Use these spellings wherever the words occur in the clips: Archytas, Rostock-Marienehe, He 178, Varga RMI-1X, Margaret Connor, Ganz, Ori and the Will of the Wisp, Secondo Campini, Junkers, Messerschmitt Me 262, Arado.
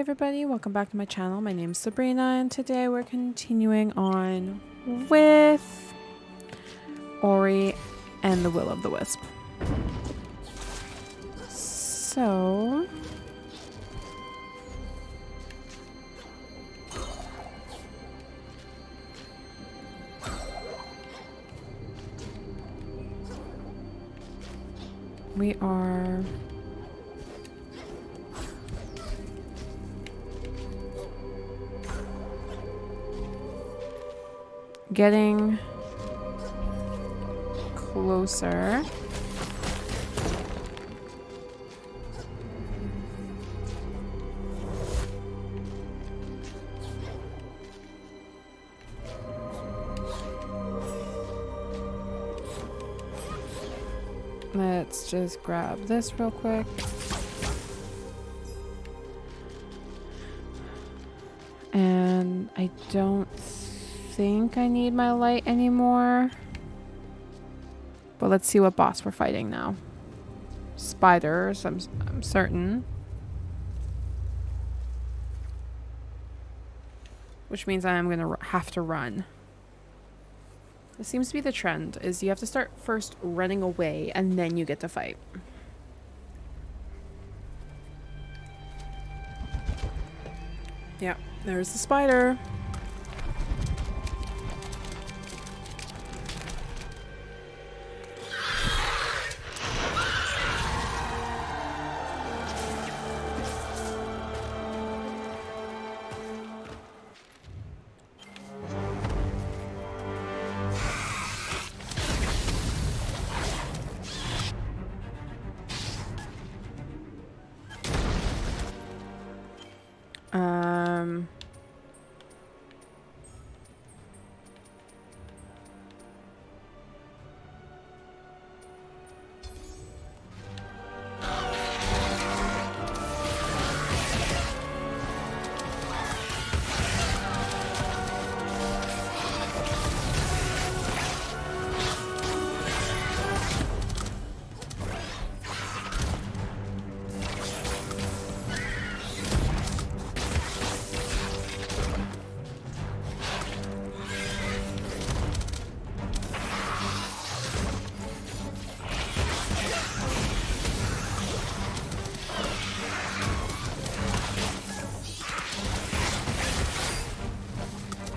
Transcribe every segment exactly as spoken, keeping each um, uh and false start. Hey everybody, welcome back to my channel. My name is Sabrina and today we're continuing on with Ori and the Will of the Wisp. So we are getting closer. Let's just grab this real quick. And I don't think I need my light anymore. But let's see what boss we're fighting now. Spiders, I'm, I'm certain. Which means I'm going to have to run. This seems to be the trend, is you have to start first running away and then you get to fight. Yeah, there's the spider. Um,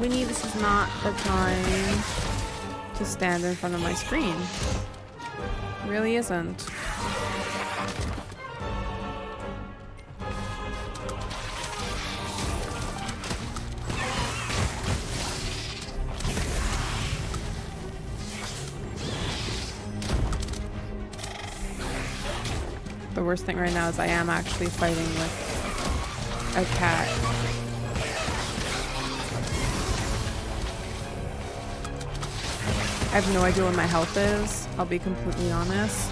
We need, this is not the time to stand in front of my screen. It really isn't. The worst thing right now is I am actually fighting with a cat. I have no idea where my health is, I'll be completely honest.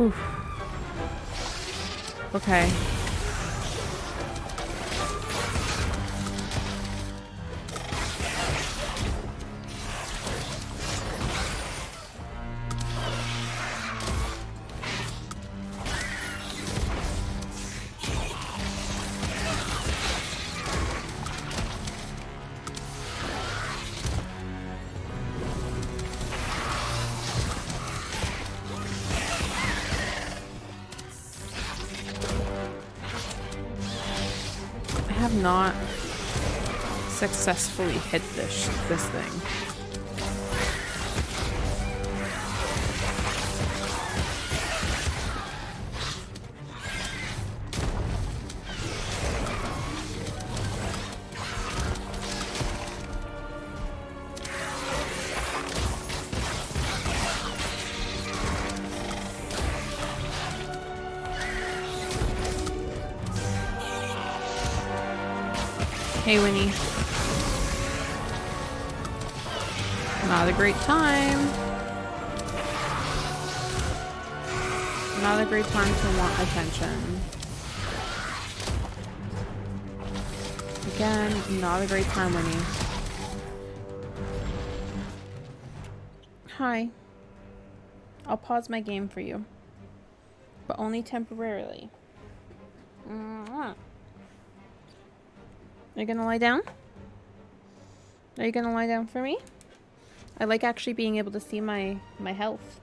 Oof. Okay. Not successfully hit this this thing. Hey Winnie. Not a great time. not a great time to want attention. Again, not a great time winning. Hi. I'll pause my game for you. But only temporarily. Mm-hmm. Are you gonna lie down? Are you gonna lie down for me? I like actually being able to see my, my health.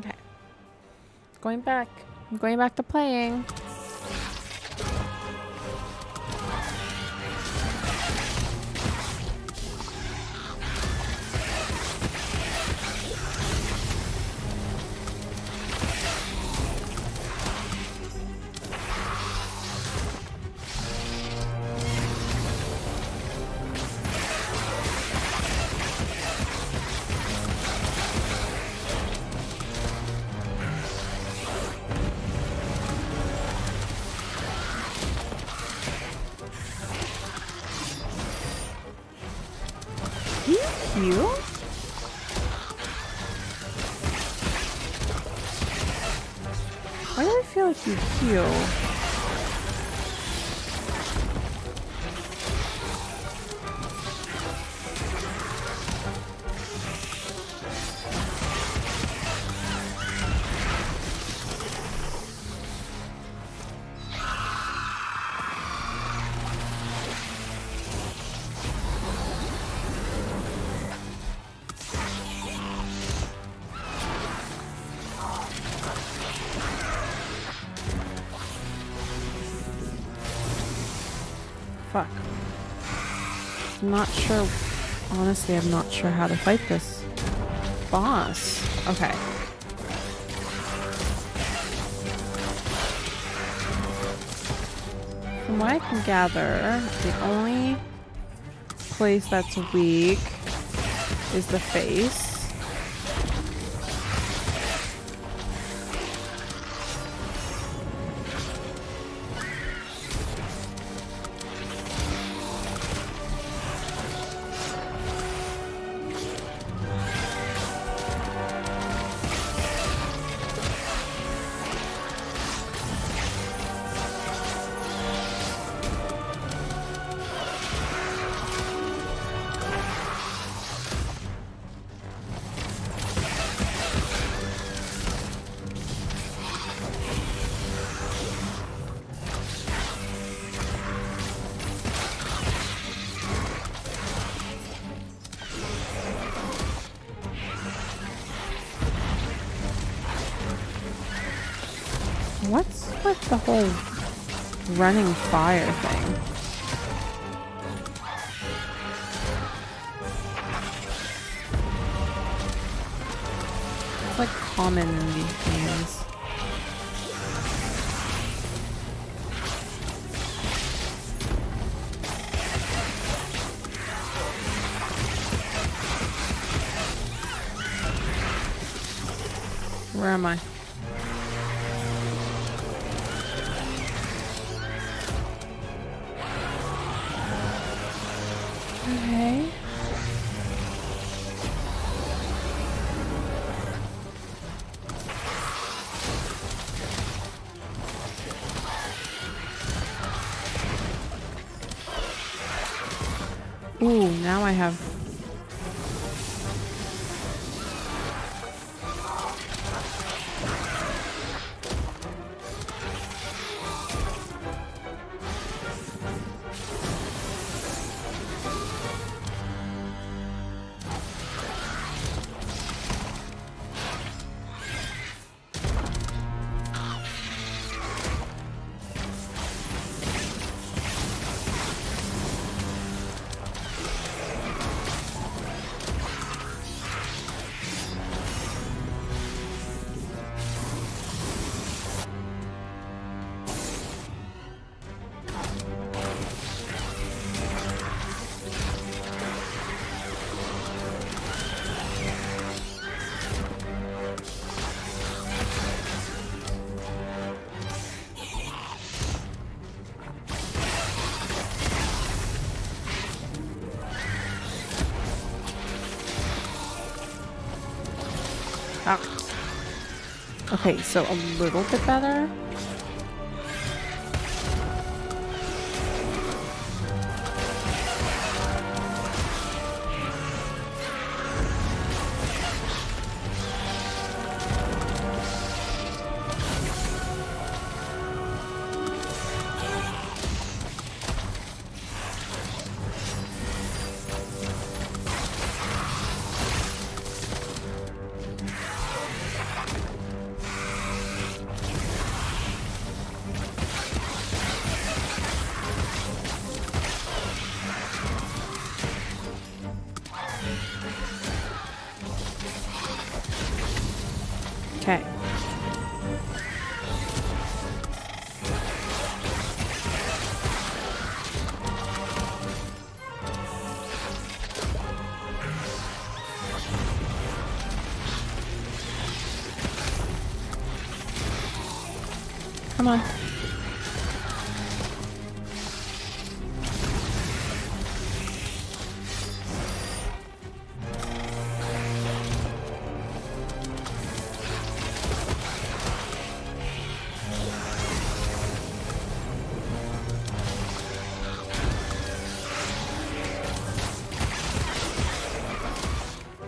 Okay. Going back. I'm going back to playing. Fuck. I'm not sure. Honestly, I'm not sure how to fight this boss. Okay. From what I can gather, the only place that's weak is the face. The whole running fire thing. It's like common in these games. Where am I? Ooh, now I have... Ah. Okay, so a little bit better.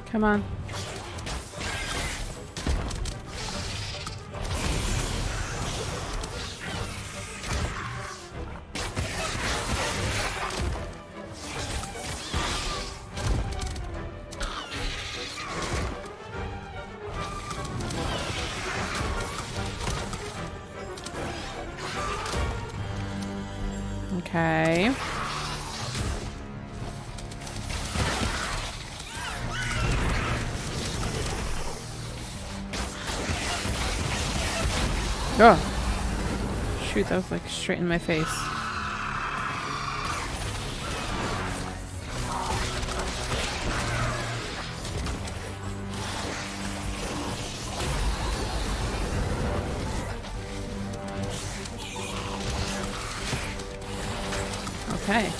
Come on. Come on. Okay. Oh. Shoot, that was like straight in my face. Okay.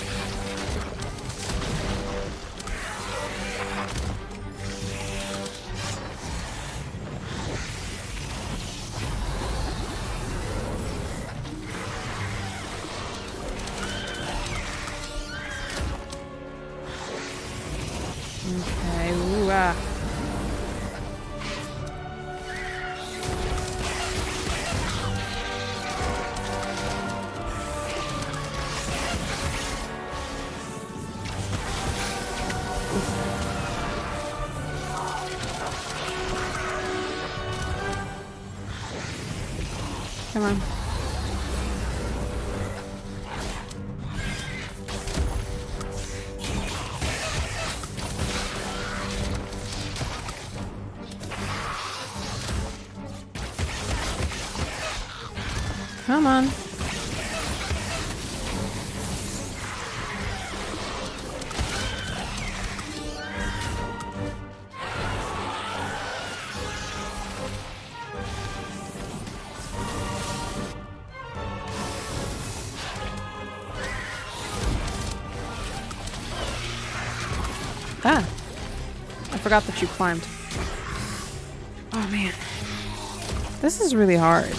Okay, ooh, ah. Come on. Come on. Ah, I forgot that you climbed. Oh man, this is really hard.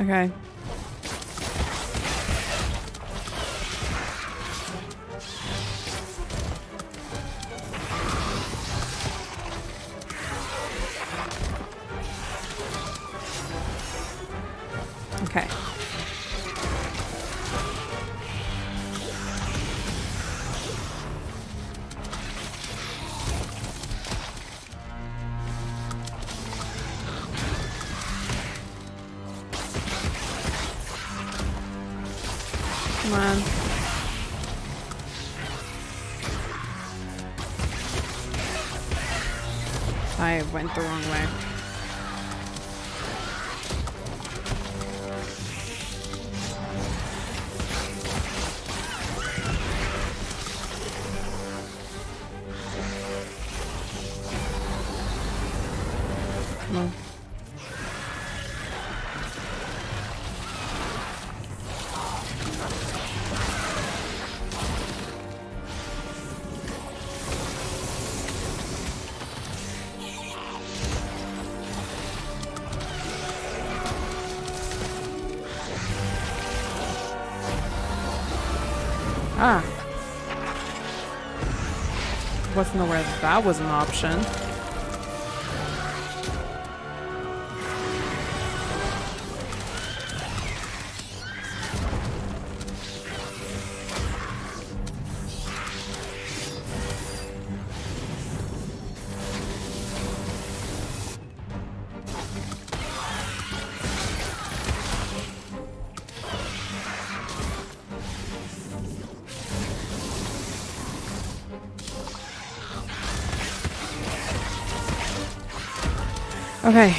Okay. Okay. Come on. I went the wrong way. Huh. Wasn't aware that that was an option. Okay.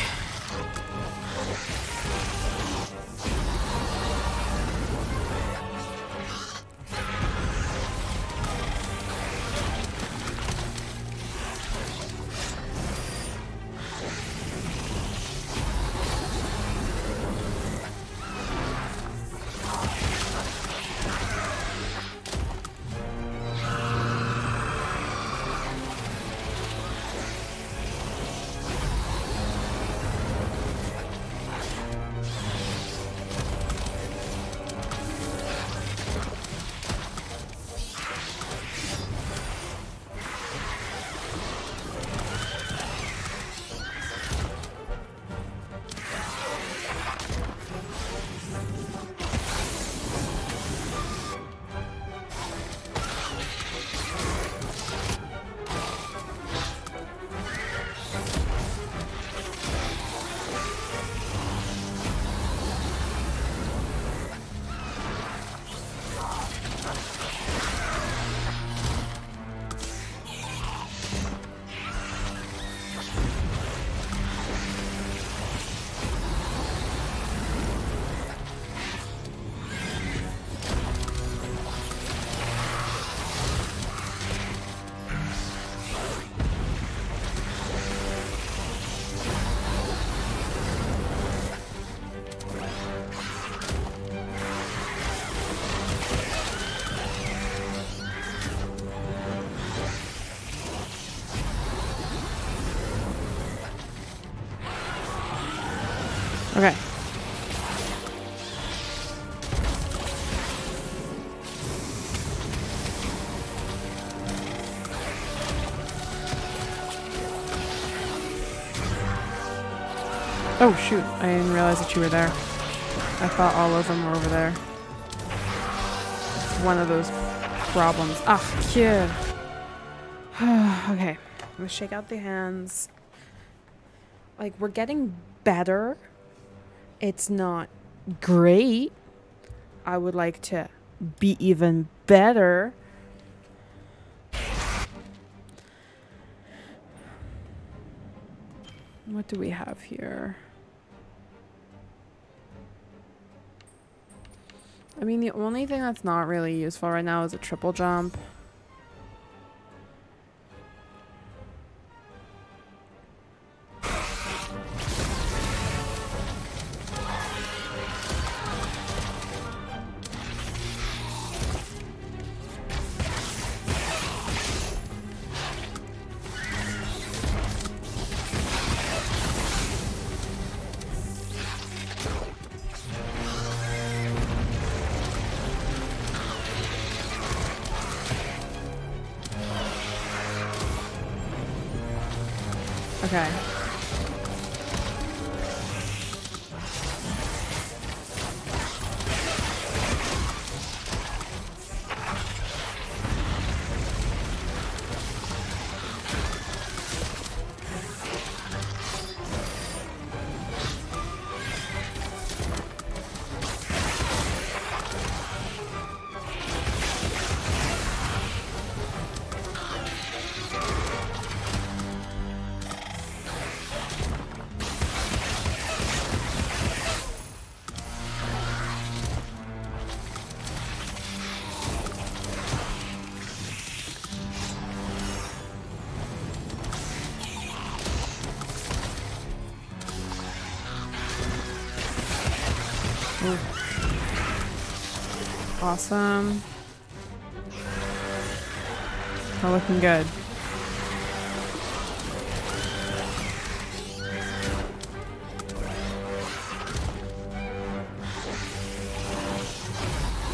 Okay. Oh shoot, I didn't realize that you were there. I thought all of them were over there. It's one of those problems. Ah, kid. Okay, I'm gonna shake out the hands. Like, we're getting better. It's not great. I would like to be even better. What do we have here? I mean, the only thing that's not really useful right now is a triple jump. Okay. Awesome. We're looking good.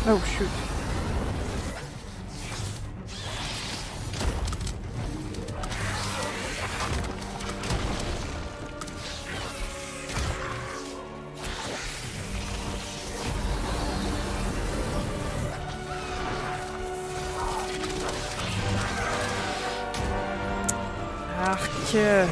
Oh shoot. care.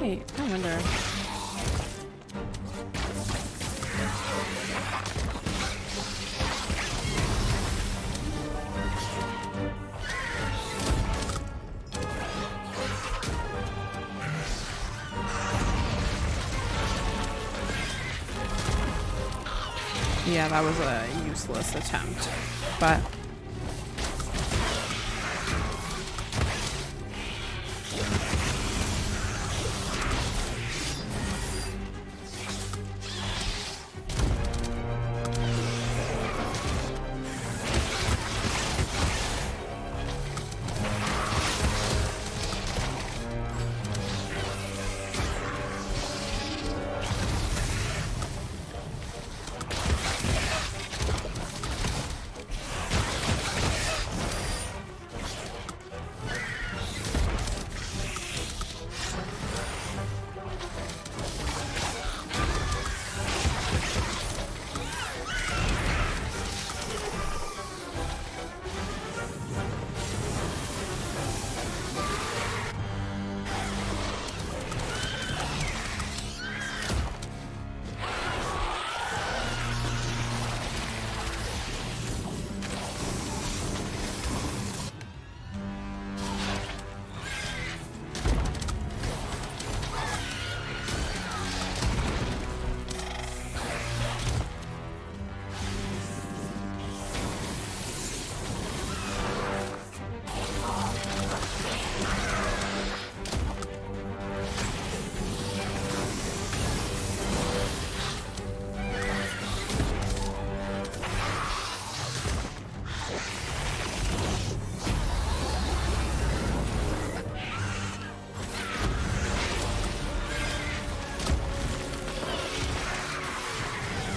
Wait, I wonder. Yeah, that was a useless attempt, but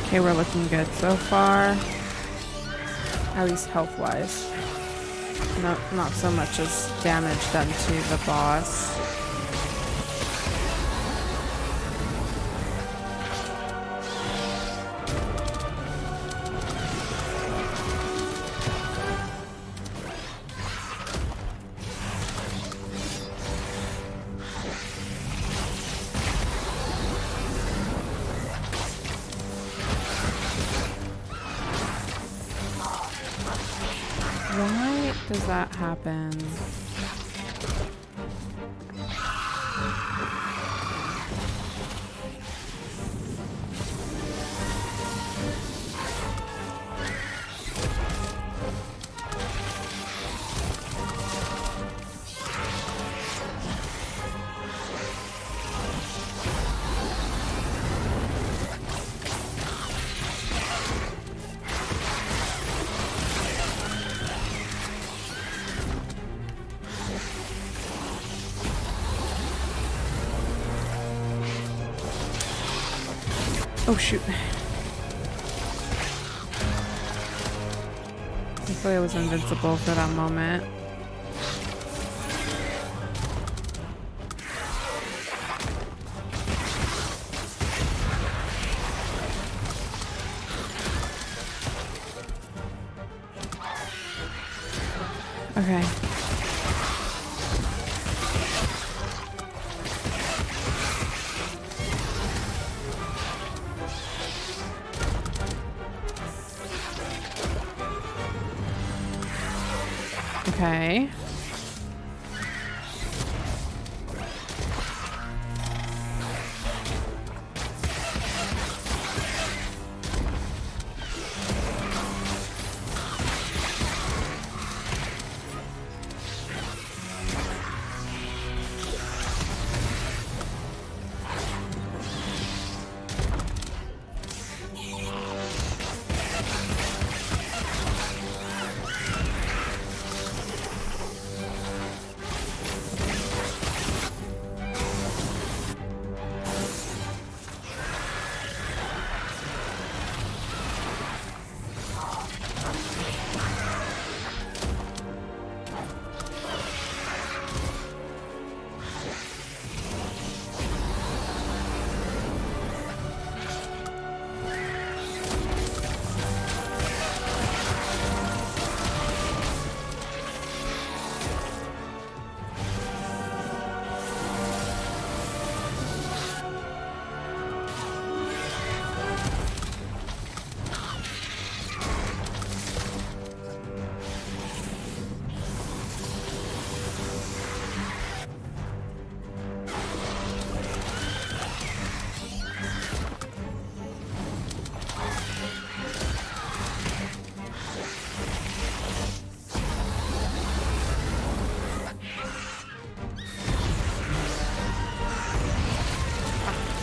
okay, we're looking good so far, at least health-wise. Not, not so much as damage done to the boss. Why does that happen? Oh shoot. Hopefully I was invincible for that moment. Okay. Okay.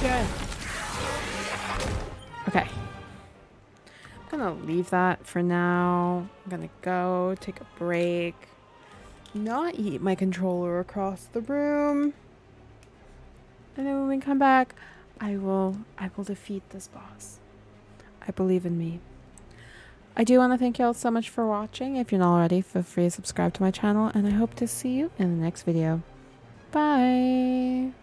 Okay. Okay. I'm gonna leave that for now. I'm gonna go take a break. Not eat my controller across the room. And then when we come back, I will I will defeat this boss. I believe in me. I do want to thank y'all so much for watching. If you're not already, feel free to subscribe to my channel, and I hope to see you in the next video. Bye!